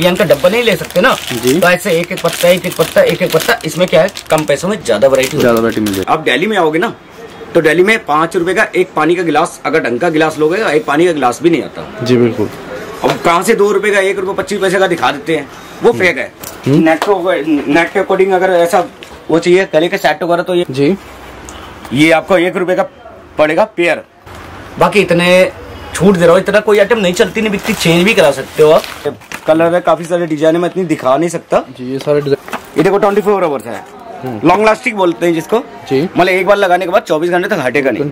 Green का डब्बा नहीं ले सकते ना जी। तो ऐसे एक एक पत्ता एक एक पत्ता एक एक पत्ता, इसमें क्या है कम पैसों में ज्यादा वैरायटी मिल जाएगी। आप दिल्ली में आओगे ना तो दिल्ली में 5 रुपए का एक पानी का गिलास, अगर ढंग का गिलास लोगे एक पानी का गिलास भी नहीं आता जी। बिल्कुल। अब कहाँ से 2 रुपए का 1 रुपये 25 पैसे का दिखा देते हैं, वो फेक है। नेट के अकॉर्डिंग अगर ऐसा वो चाहिए गले के सेट वगैरह तो ये जी ये आपको 1 रुपये का पड़ेगा पेयर। बाकी इतने छूट दे रहा हूँ, इतना कोई आइटम नहीं चलती नहीं बिकती, चेंज भी करा सकते हो आप। कलर है काफी सारे डिजाइन में, इतनी दिखा नहीं सकता जी। ये सारे ये देखो 24 आवर्स है, लॉन्ग लास्टिंग बोलते हैं जिसको जी, मतलब एक बार लगाने के बाद 24 घंटे तक हटेगा नहीं।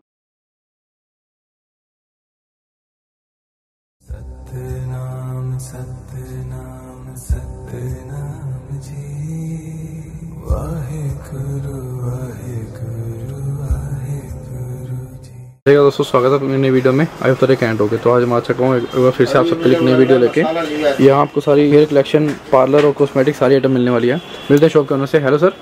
दोस्तों स्वागत है नई वीडियो में, आई होप दैट एंड हो गए। तो आज मैं आ चुका हूँ एक बार फिर से आप सबके लिए नई वीडियो लेके। यहाँ आपको सारी हेयर कलेक्शन, पार्लर और कॉस्मेटिक सारी आइटम मिलने वाली है। मिलते हैं शॉप के ओनर से। Hello sir.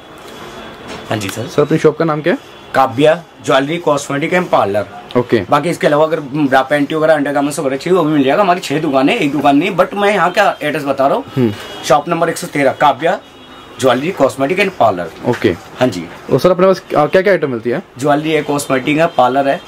हाँ जी सर। सर अपनी शॉप का नाम क्या है? Kavya jewellery cosmetic and parlour. Okay. बाकी इसके अलावा अगर ब्रा पैंटी वगैरह अंडरगारमेंट्स वगैरह चाहिए वो भी मिल जाएगा। हमारी 6 दुकानें, एक दुकान नहीं, बट मैं यहाँ का एड्रेस बता रहा हूँ। Shop number 113 Kavya jewellery cosmetic and parlour. Okay. हाँ जी। और सर अपने पास क्या क्या आइटम मिलती है? ज्वेलरी है, कॉस्मेटिक है, पार्लर है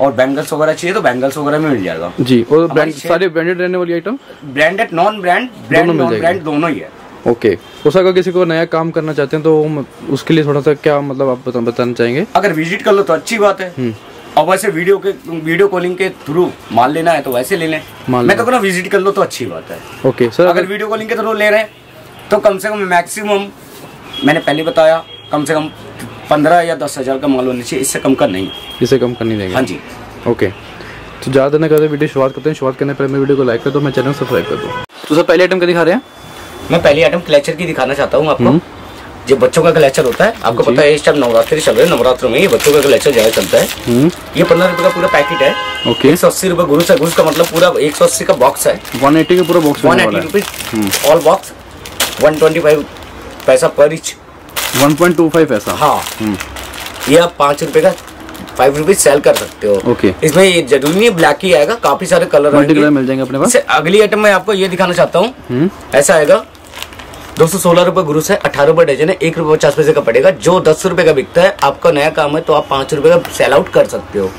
और बैंगल्स वगैरह चाहिए तो बैंगल्स वगैरह में मिल जाएगा जी। और ब्रांड सारे ब्रांडेड रहने वाली item, branded non brand, brand non brand दोनों ही है। ओके। उसका अगर किसी को नया काम करना चाहते हैं तो उसके लिए थोड़ा सा क्या मतलब आप बताना चाहेंगे? अगर विजिट कर लो तो अच्छी बात है, और वैसे वीडियो कॉलिंग के थ्रू माल लेना है तो वैसे ले लें। मैं तो कहूँ विजिट कर लो तो अच्छी बात है। Okay sir. अगर वीडियो कॉलिंग के थ्रू ले रहे हैं तो कम से कम मैक्सिमम मैंने पहले बताया कम से कम 15 या 10 हज़ार का माल होना चाहिए, इससे कम का नहीं, इससे कम का नहीं देंगे। हाँ जी। ओके। तो ज़्यादा ना करते वीडियो शुरुआत करते हैं। शुरुआत करने पहले मैं वीडियो को लाइक कर दो, मैं चैनल सब्सक्राइब कर दो। तो सर पहले आइटम क्या दिखा रहे हैं? मैं पहली आइटम क्लेचर की दिखाना चाहता हूँ आपको, जो बच्चों का क्लेचर होता है। आपको पता है इस टाइम नवरात्रि चल रहे हैं, नवरात्रों में ये बच्चों का क्लेचर ज़्यादा चलता है। ये 15 रुपये का पूरा पैकेट है। ओके। 180 रुपये घुस है। घुस का मतलब पूरा 180 का बॉक्स है, 180 का पूरा बॉक्स, 180 रुपीज ऑल बॉक्स, 125 पैसा पर इंच, 1.25 पैसा। हाँ। ये आप 5 रुपए का 5 रुपीज सेल कर सकते हो। ओके। इसमें ये जरूरी नहीं है ब्लैक ही आएगा, काफी सारे कलर मिल जाएंगे अपने पास। अगली आइटम मैं आपको ये दिखाना चाहता हूँ। ऐसा आएगा 216 रुपये गुरुस है, 18 रुपये डजन है, 1 रुपये 50 पैसे का पड़ेगा, जो 10 रुपये का बिकता है। आपका नया काम है तो आप 5 रुपये का सेल आउट कर सकते हो।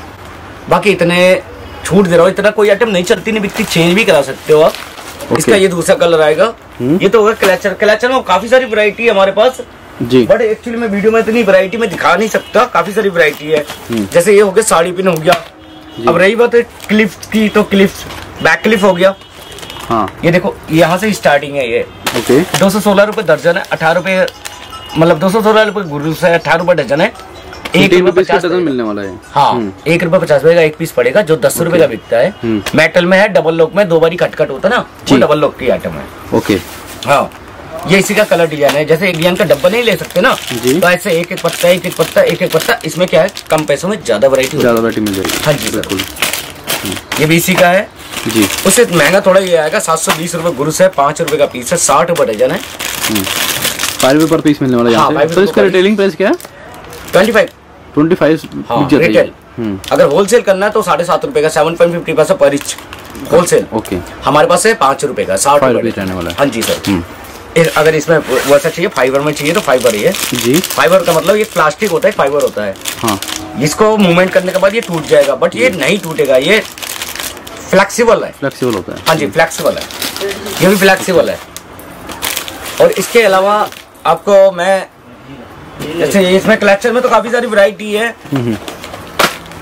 बाकी इतने छूट दे रहा हूँ, इतना कोई आइटम नहीं चलती नहीं बिकती, चेंज भी करा सकते हो आप। इसका ये दूसरा कलर आएगा। ये तो होगा क्लेचर। क्लेचर में काफी सारी वैरायटी है हमारे पास जी, बट एक्चुअली मैं वीडियो में इतनी वैरायटी में दिखा नहीं सकता, काफी सारी वैरायटी है। जैसे ये हो गया, साड़ी पिन हो गया। अब रही बात है क्लिप्स की, तो क्लिप्स बैक क्लिप हो गया। हाँ। ये देखो यहाँ से स्टार्टिंग है ये। ओके। 216 रुपये दर्जन है, 18 रुपये मतलब 216 रुपये गुरुस है, 18 रुपये डजन है, 1 रुपये 50 डजन मिलने वाला है। हाँ। 1 रुपये 50 रुपये का एक पीस पड़ेगा, जो 10 रुपये का बिकता है। मेटल में है, डबल लॉक में 2 बारी कटकट होता है ना, डबल लॉक की आइटम है। ओके। हाँ। ये इसी का कलर डिजाइन है। जैसे एक डिजाइन का डब्बा नहीं ले सकते ना, तो ऐसे एक एक पत्ता एक एक पत्ता एक एक पत्ता, इसमें क्या है कम पैसों में ज्यादा वैरायटी मिल जाएगी। हाँ जी बिल्कुल। ये भी इसी का है जी। उससे महंगा थोड़ा ये आएगा, 720 रुपये गुरुस है, 5 रुपये का पीस है, 60 रुपये डजन है, 5 रुपये पर पीस मिलने वाला है। तो इसका रिटेलिंग प्राइस क्या है? 25। अगर होलसेल करना है तो 7.5 रुपये का, 7.50 पैसा पर इंच होलसेल। ओके। हमारे पास है 5 रुपये का, 60 रुपये रहने वाला है। हाँ जी सर। अगर इसमें वैसा चाहिए फाइबर में चाहिए तो फाइबर ही है जी। फाइबर का मतलब ये प्लास्टिक होता है, फाइबर होता है। हाँ। इसको मूवमेंट करने के बाद ये टूट जाएगा, बट ये नहीं टूटेगा, ये फ्लेक्सिबल है। फ्लेक्सिबल होता है। हाँ जी फ्लेक्सिबल है, ये भी फ्लेक्सिबल है। और इसके अलावा आपको मैं जैसे इसमें क्लेक्चर में तो काफी सारी वैरायटी है,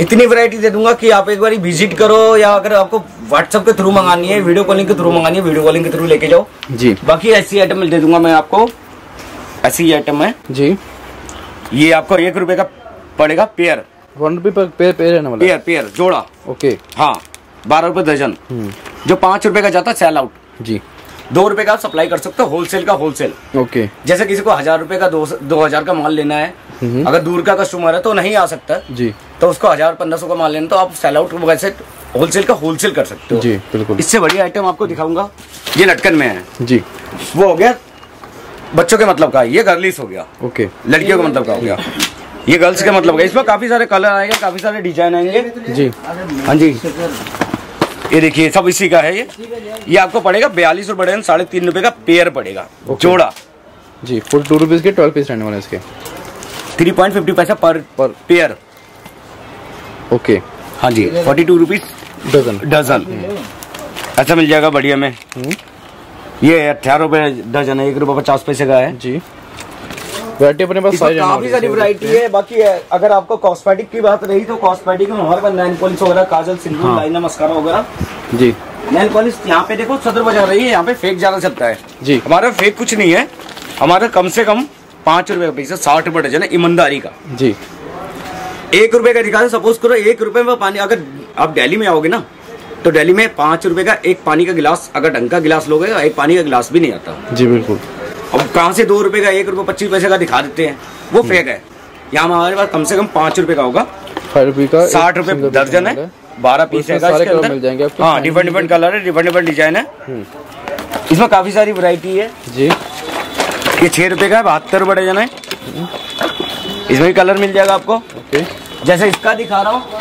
इतनी वैरायटी दे दूंगा कि आप एक बार विजिट करो, या अगर आपको व्हाट्सएप के थ्रू मंगानी है, वीडियो कॉलिंग के थ्रू मंगानी है, वीडियो कॉलिंग के थ्रू लेके जाओ जी। बाकी ऐसी आइटम दे दूंगा मैं आपको, ऐसी आइटम है जी। ये आपको 1 रुपये का पड़ेगा पेयर, 1 रुपये पर पेयर जोड़ा। ओके। हाँ। 12 रुपये दर्जन, जो 5 रुपये का जाता है सेल आउट जी। 2 रुपये का आप सप्लाई कर सकते हो होलसेल का, होलसेल। ओके। जैसे किसी को 1000 रुपये का 2000 का माल लेना है, अगर दूर का कस्टमर है तो नहीं आ सकता जी, तो उसको 1000-1500 का माल लेना, तो आप सेल आउट वैसे होलसेल का होलसेल कर सकते हो जी। बिल्कुल। इससे बढ़िया आइटम आपको दिखाऊंगा। ये लटकन में है जी। वो हो गया बच्चों के मतलब का, ये गर्लिस हो गया। ओके। लड़कियों का मतलब का हो गया, ये गर्ल्स के मतलब का। इसमें काफी सारे कलर आएंगे, काफी सारे डिजाइन आएंगे जी। हाँ जी। ये देखिए सब इसी का है। ये आपको पड़ेगा 42 रुपये, 3.5 रुपये का पेयर पड़ेगा जोड़ा जी। फुल 2 रुपीज़ के 12 पीस रहने वाले इसके, 3.50 पैसा पर पेयर। ओके हाँ जी, 42 रुपीज़ डजन ऐसा मिल जाएगा बढ़िया में। ये 18 रुपये डजन है, 1 रुपये 50 पैसे का है जी। वैरायटी अपने पास काफी सारी वैरायटी है। बाकी अगर आपको कॉस्मेटिक की बात रही तो कॉस्मेटिक में हमारे पास नैन पॉलिश वगैरह, काजल, सिंदूर, लाइनर, मस्कारा वगैरह जी। नैन पॉलिश यहाँ पे देखो सदर बाजार रही है, यहाँ पे फेक ज्यादा चलता है जी। हमारा फेक कुछ नहीं है, हमारा कम से कम 5 रुपए का पैसा, 60 रुपये डजन है ईमानदारी का जी। 1 रुपये का दिखा दो, सपोज करो 1 रुपये में पानी, अगर आप दिल्ली में आओगे ना तो दिल्ली में 5 रुपये का एक पानी का गिलास, अगर ढंग का गिलास लोगे एक पानी का गिलास भी नहीं आता जी। बिल्कुल, अब कहाँ से 2 रुपये का 1 रुपये 25 पैसे का दिखा देते हैं, वो फेक है। यहाँ हमारे पास कम से कम 5 रुपये का होगा, 60 रुपये दर्जन है, 12 पीस है। हाँ, डिफरेंट डिफरेंट कलर है, डिफरेंट डिफरेंट डिजाइन है, इसमें काफी सारी वैरायटी है जी। ये 6 रुपये का है, 72 रुपये डजन है। इसमें भी कलर मिल जाएगा आपको, जैसे इसका दिखा रहा हूँ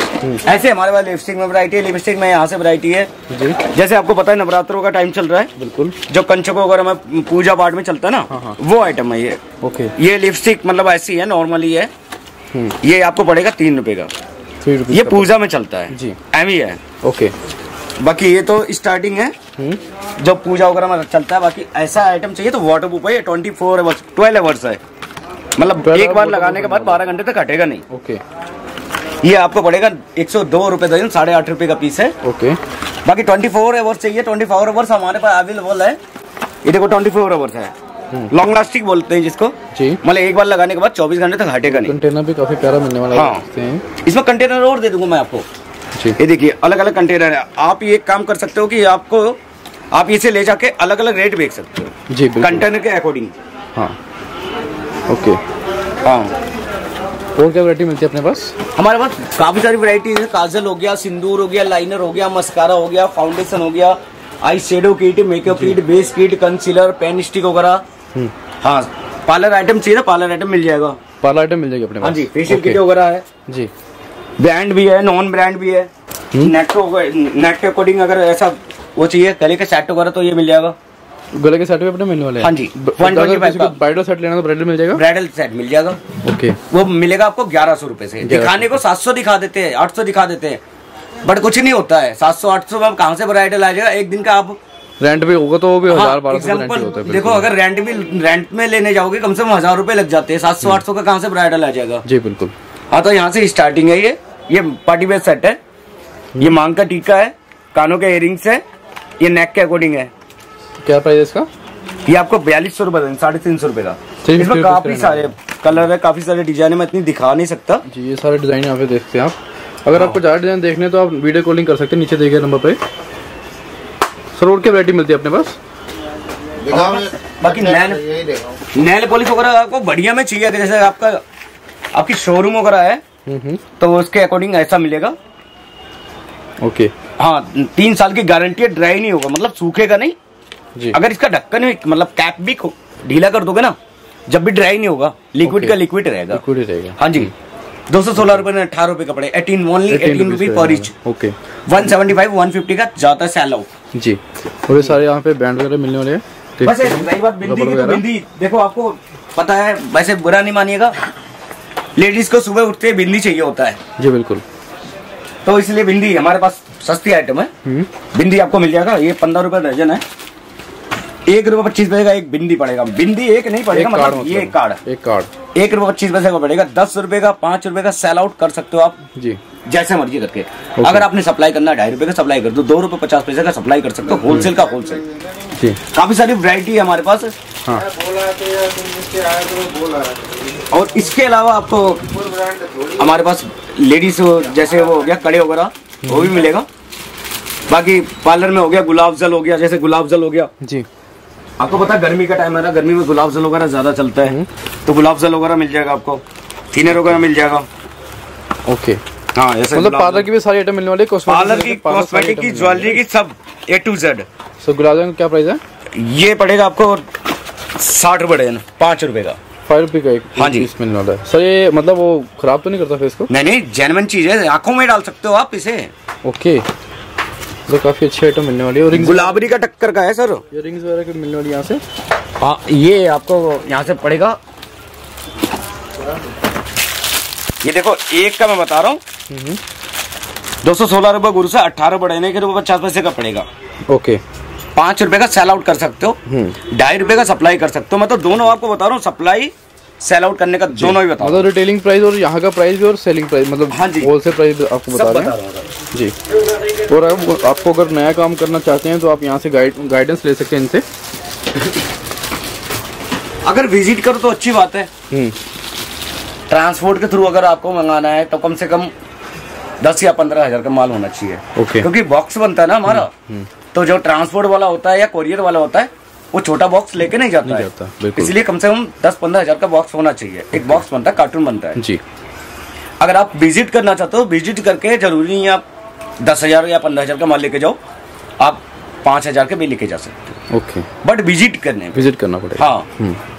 ऐसे हमारे पास लिपस्टिक में वैरायटी है। लिपस्टिक में यहाँ से वैरायटी है जी। जैसे आपको पता है नवरात्रों का टाइम चल रहा है, बिल्कुल जो कंचकों वगैरह में पूजा पाठ में चलता है ना, हाँ। वो आइटम है ये। ओके, ये लिपस्टिक मतलब ऐसी है, नॉर्मली है। ये आपको पड़ेगा 3 रुपये का, ये पूजा में चलता है जी, एम ही है। ओके, बाकी ये तो स्टार्टिंग है जो पूजा वगैरह में चलता है। बाकी ऐसा आइटम चाहिए तो वाटर प्रूफ है, 24 आवर्स 12 आवर्स है, मतलब एक बार लगाने के बाद 12 घंटे तक हटेगा नहीं। ओके, ये आपको पड़ेगा 102 रुपये दर्जन, 8.5 रुपये का पीस है। ओके, बाकी 24 आवर्स चाहिए, 24 आवर्स हमारे पास अवेलेबल है। ये देखो 24 आवर्स है, लॉन्ग लास्टिंग बोलते हैं जिसको जी, मतलब एक बार लगाने के बाद 24 घंटे तक हटेगा नहीं। कंटेनर भी काफी प्यारा मिलने वाला है। हाँ, इसमें कंटेनर और दे दूंगा मैं आपको जी। ये देखिए अलग अलग कंटेनर है। आप ये काम कर सकते हो कि आपको आप इसे ले जाके अलग अलग रेट बेच सकते हो जी, कंटेनर के अकॉर्डिंग। हाँ ओके, हाँ और क्या वैरायटी मिलती है अपने पास? हमारे पास काफी सारी वैरायटी है। काजल हो गया, सिंदूर हो गया, लाइनर हो गया, मस्कारा हो गया, फाउंडेशन हो गया, eye shadow kit, makeup kit, base kit, concealer, pen stick वगैरह। हाँ, पार्लर आइटम चाहिए ना, पार्लर आइटम मिल जाएगा, पार्लर आइटम मिल जाएगी अपने पास। हाँ जी, फेशियल किट वगैरह है जी। ब्रांड भी है, नॉन ब्रांड भी है। नेट के अकॉर्डिंग अगर ऐसा वो चाहिए गले के सेट वगैरह तो ये मिल जाएगा। गले के सेट भी अपने मिलने वाले हैं। हाँ जी, 125 का ब्राइडल सेट लेना तो ब्राइडल मिल जाएगा, ब्राइडल सेट मिल जाएगा। ओके, वो मिलेगा आपको 1100 रुपये से। दिखाने को 700 दिखा देते हैं, 800 दिखा देते हैं, बट कुछ नहीं होता है। 700-800 में कहाँ से ब्राइडल आ जाएगा? एक दिन का आप रेंट भी होगा तो वो भी 1000-1200 देखो, अगर रेंट में लेने जाओगे कम से कम 1000 रुपये लग जाते हैं, 700-800 का कहाँ से ब्राइडल आ जाएगा जी। बिल्कुल, हाँ तो यहाँ से स्टार्टिंग है। ये पार्टी वेयर सेट है, ये मांग का टीका है, कानों के इयररिंग्स है, ये नेक के अकॉर्डिंग है। क्या प्राइस है इसका? ये आपको 4200 रुपये, 350 रुपये का। इसमें काफी सारे कलर है, काफी सारे डिजाइन है, मैं इतनी दिखा नहीं सकता जी। ये सारे डिजाइन यहाँ पे देखते हैं आप। अगर आपको ज्यादा डिजाइन देखने तो आप वीडियो कॉलिंग कर सकते हैं, नीचे दिए गए नंबर पे। सर और क्या वैरायटी मिलती है अपने पास? बाकी नेल पॉलिश वगैरह आपको बढ़िया में चाहिए, जैसे आपका आपकी शोरूम वगैरह है तो उसके अकॉर्डिंग ऐसा मिलेगा। ओके, हाँ 3 साल की गारंटी है, ड्राई नहीं होगा, मतलब सूखेगा नहीं जी। अगर इसका ढक्कन भी मतलब कैप भी ढीला कर दोगे ना, जब भी ड्राई नहीं होगा, लिक्विड का लिक्विड रहेगा, हाँ जी। 216 रुपये में 18 रुपये कपड़े, 18 रुपये पर इंच। ओके, 175-150 का ज्यादा सेल आउट जी। और ये सारे यहाँ पे बैंड वगैरह मिलने वाले हैं। बस एक बात, बिंदी देखो आपको पता है, वैसे बुरा नहीं मानिएगा, लेडीज को सुबह उठते बिंदी चाहिए होता है जी। बिल्कुल, तो इसलिए बिंदी हमारे पास सस्ती आइटम है। बिंदी आपको मिल जाएगा, ये 15 रुपये दर्जन है, 1 रुपये 25 पैसे का एक बिंदी पड़ेगा। बिंदी एक नहीं पड़ेगा, मतलब ये कार्ड 1 रुपये 25 पैसे का पड़ेगा। 10 रुपये का, 5 रुपये का सेल आउट कर सकते हो आप जी, जैसे मर्जी करके। अगर आपने सप्लाई करना 2.5 रुपये का सप्लाई कर दो, 2 रुपये 50 पैसे का सप्लाई कर सकते हो, होलसेल का होलसेल। काफी सारी वैरायटी है हमारे पास। हाँ, और इसके अलावा आपको हमारे पास लेडीज जैसे वो हो गया कड़े वगैरह, वो भी मिलेगा। बाकी पार्लर में हो गया गुलाब जल हो गया, जैसे गुलाब जल हो गया जी। आपको पता है गर्मी का टाइम है ना, गर्मी में गुलाब जल वगैरह ज्यादा चलता है, तो गुलाब जल वगैरह मिल जाएगा आपको, थिनर वगैरह मिल जाएगा। ओके, हाँ मतलब पार्लर की भी सारी आइटम मिलने वाली, पार्लर की, कॉस्मेटिक की, ज्वेलरी की, सब A to Z। सो गुलाब जल क्या प्राइस है? ये पड़ेगा आपको 60 रुपये, 5 रुपये का, 5 रुपये का एक। हाँ जी, मिलने वाला है सर। ये मतलब वो खराब तो नहीं करता फेस को? नहीं, जेन्युइन चीज है, आंखों में डाल सकते हो आप इसे। ओके, तो काफी अच्छी आइटम मिलने वाली है। और गुलाबरी का टक्कर का है सर, इयररिंग्स वगैरह मिलने वाली यहाँ से। हाँ ये आपको यहाँ से पड़ेगा, ये देखो एक का मैं बता रहा हूँ 216 रुपये गुरु से, 18 रुपये 50 पैसे का पड़ेगा। ओके 5 रुपए का सेल आउट कर सकते हो, 2.5 रुपए का सप्लाई कर सकते हो। मतलब दोनों आपको बता रहा हूँ, सप्लाई सेल आउट करने का दोनों ही बता, मतलब रिटेलिंग प्राइस और यहाँ का प्राइस भी और सेलिंग प्राइस, मतलब होलसेल प्राइस आपको बता रहे हैं जी। और आपको अगर नया काम करना चाहते हैं तो आप यहाँ से गाइडेंस ले सकते हैं इनसे। अगर विजिट करो तो अच्छी बात है, ट्रांसपोर्ट के थ्रू अगर आपको मंगाना है तो कम से कम 10 या 15 हज़ार का माल होना चाहिए। क्योंकि बॉक्स बनता है ना हमारा, तो जो ट्रांसपोर्ट वाला होता है या कोरियर वाला होता है वो छोटा बॉक्स लेके नहीं जाता है, इसलिए कम से कम 10-15 हज़ार का बॉक्स होना चाहिए। एक बॉक्स बनता है, कार्टून बनता है जी। अगर आप विजिट करना चाहते हो, विजिट करके जरूरी नहीं आप 10 हज़ार या 15 हज़ार का माल लेके जाओ, आप 5 हज़ार के भी लेके जा सकते हो। ओके बट विजिट करना पड़ेगा। हाँ